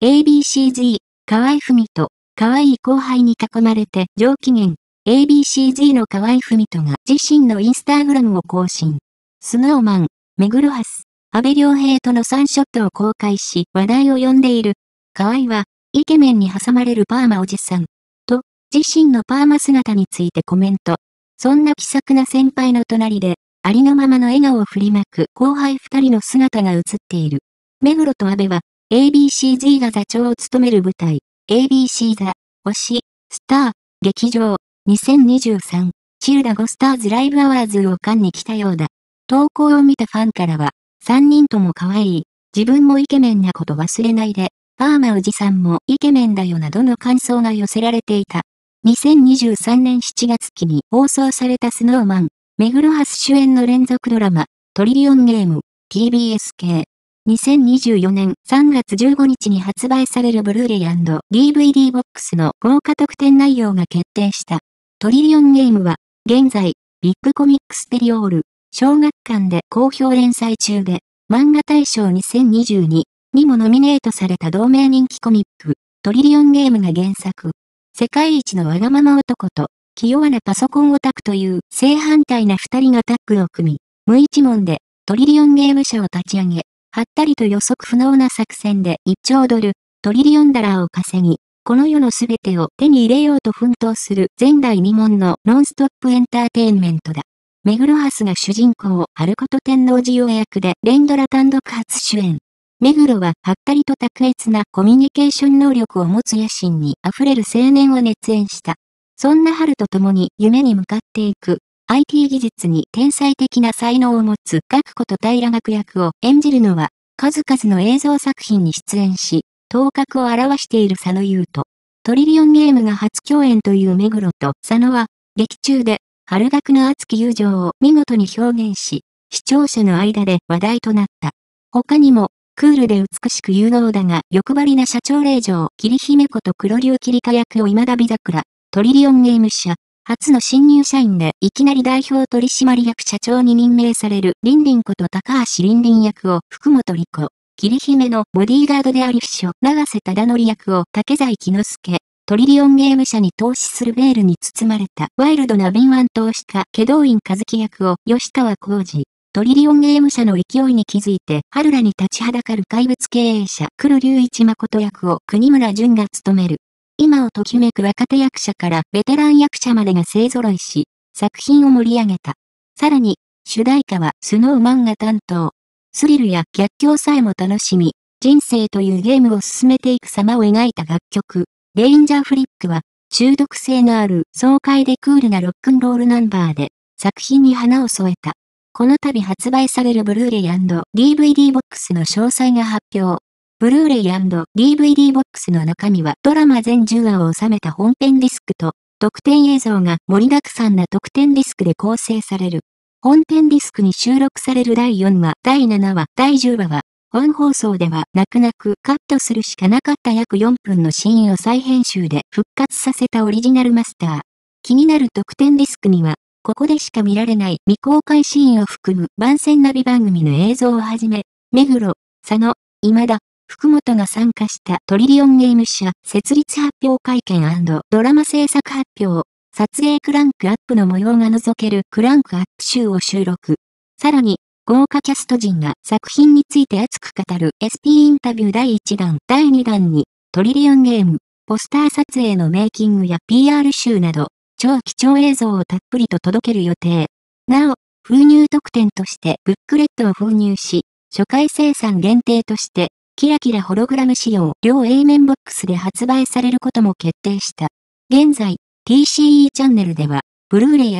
ABCZ、河合郁人、可愛い後輩に囲まれて上機嫌。ABCZ の河合郁人が自身のインスタグラムを更新。スノーマン、目黒蓮、安倍良平との3ショットを公開し話題を呼んでいる。河合は、イケメンに挟まれるパーマおじさん。と、自身のパーマ姿についてコメント。そんな気さくな先輩の隣で、ありのままの笑顔を振りまく後輩二人の姿が映っている。目黒と安倍は、ABCZ が座長を務める舞台、ABCZ、推し、スター、劇場、2023、チルダ5スターズライブアワーズを観に来たようだ。投稿を見たファンからは、三人とも可愛い、自分もイケメンなこと忘れないで、パーマおじさんもイケメンだよなどの感想が寄せられていた。2023年7月期に放送されたスノーマン、目黒蓮主演の連続ドラマ、トリリオンゲーム、TBS系。2024年3月15日に発売されるブルーレイ &DVD ボックスの豪華特典内容が決定した。トリリオンゲームは、現在、ビッグコミックスペリオール、小学館で好評連載中で、漫画大賞2022にもノミネートされた同名人気コミック、トリリオンゲームが原作。世界一のわがまま男と、気弱なパソコンオタクという正反対な二人がタッグを組み、無一文でトリリオンゲーム社を立ち上げ、はったりと予測不能な作戦で1兆ドル、トリリオンダラーを稼ぎ、この世のすべてを手に入れようと奮闘する前代未聞のノンストップエンターテインメントだ。目黒蓮が主人公を春こと天王寺陽役で連ドラ単独初主演。目黒ははったりと卓越なコミュニケーション能力を持つ野心に溢れる青年を熱演した。そんな春と共に夢に向かっていく。IT 技術に天才的な才能を持つガクこと平学役を演じるのは、数々の映像作品に出演し、頭角を現している佐野優斗。トリリオンゲームが初共演という目黒と佐野は、劇中で、春学の熱き友情を見事に表現し、視聴者の間で話題となった。他にも、クールで美しく有能だが欲張りな社長令嬢桐姫こと黒龍桐花役を今田美桜、トリリオンゲーム社。初の新入社員でいきなり代表取締役社長に任命されるリンリンこと高橋リンリン役を福本莉子、桐姫のボディーガードであり秘書長瀬忠則役を竹財喜之助、トリリオンゲーム社に投資するベールに包まれたワイルドな敏腕投資家祁答院和樹役を吉川晃司、トリリオンゲーム社の勢いに気づいて春らに立ちはだかる怪物経営者黒隆一誠役を国村淳が務める。今をときめく若手役者からベテラン役者までが勢揃いし、作品を盛り上げた。さらに、主題歌はスノーマンが担当。スリルや逆境さえも楽しみ、人生というゲームを進めていく様を描いた楽曲、デインジャーフリックは、中毒性のある爽快でクールなロックンロールナンバーで、作品に花を添えた。この度発売されるブルーレイ &DVD ボックスの詳細が発表。ブルーレイ &DVD ボックスの中身はドラマ全10話を収めた本編ディスクと特典映像が盛りだくさんな特典ディスクで構成される。本編ディスクに収録される第4話、第7話、第10話は本放送では泣く泣くカットするしかなかった約4分のシーンを再編集で復活させたオリジナルマスター。気になる特典ディスクにはここでしか見られない未公開シーンを含む番宣ナビ番組の映像をはじめ、目黒、佐野、今田、福本が参加したトリリオンゲーム社設立発表会見&ドラマ制作発表、撮影クランクアップの模様が覗けるクランクアップ集を収録。さらに、豪華キャスト陣が作品について熱く語る SP インタビュー第1弾、第2弾に、トリリオンゲーム、ポスター撮影のメイキングや PR 集など、超貴重映像をたっぷりと届ける予定。なお、封入特典としてブックレットを封入し、初回生産限定として、キラキラホログラム仕様、両 A 面ボックスで発売されることも決定した。現在、TCE チャンネルでは、ブルーレイ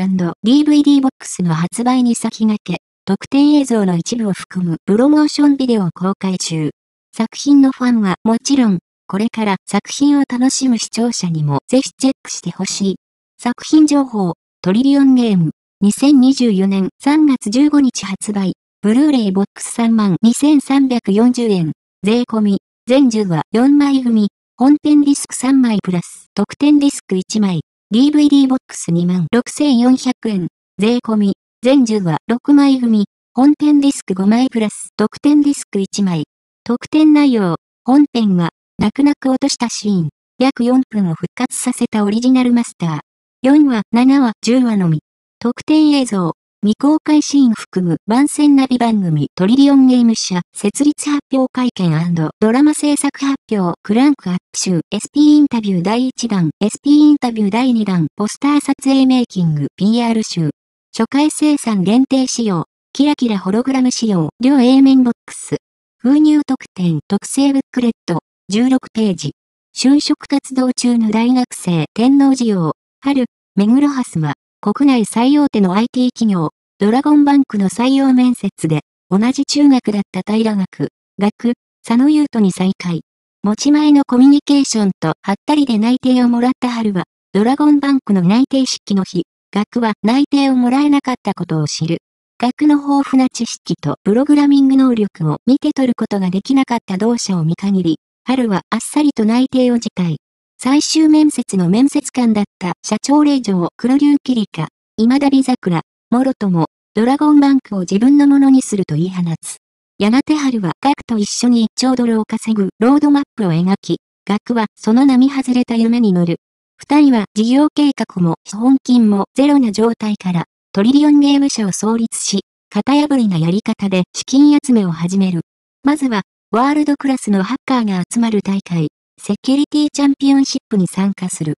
&DVD ボックスの発売に先駆け、特典映像の一部を含むプロモーションビデオを公開中。作品のファンはもちろん、これから作品を楽しむ視聴者にもぜひチェックしてほしい。作品情報、トリリオンゲーム、2024年3月15日発売、ブルーレイボックス32,340 円。税込み、全10話4枚組、本編ディスク3枚プラス、特典ディスク1枚、DVD ボックス26,400 円、税込み、全10話6枚組、本編ディスク5枚プラス、特典ディスク1枚。特典内容、本編は、泣く泣く落としたシーン。約4分を復活させたオリジナルマスター。4話、7話、10話のみ。特典映像。未公開シーン含む番宣ナビ番組トリリオンゲーム社設立発表会見&ドラマ制作発表クランクアップ集 SP インタビュー第1弾 SP インタビュー第2弾ポスター撮影メイキング PR 集初回生産限定仕様キラキラホログラム仕様両 A 面ボックス封入特典特製ブックレット16ページ就職活動中の大学生天皇授業春目黒蓮は国内最大手の IT 企業、ドラゴンバンクの採用面接で、同じ中学だった平学、佐野優斗に再会。持ち前のコミュニケーションとハッタリで内定をもらった春は、ドラゴンバンクの内定式の日、学は内定をもらえなかったことを知る。学の豊富な知識とプログラミング能力を見て取ることができなかった同社を見限り、春はあっさりと内定を辞退。最終面接の面接官だった社長令嬢黒龍キリカ、今田美桜、もろとも、ドラゴンバンクを自分のものにすると言い放つ。やがて春はガクと一緒に1兆ドルを稼ぐロードマップを描き、ガクはその並外れた夢に乗る。二人は事業計画も資本金もゼロな状態から、トリリオンゲーム社を創立し、型破りなやり方で資金集めを始める。まずは、ワールドクラスのハッカーが集まる大会。セキュリティチャンピオンシップに参加する。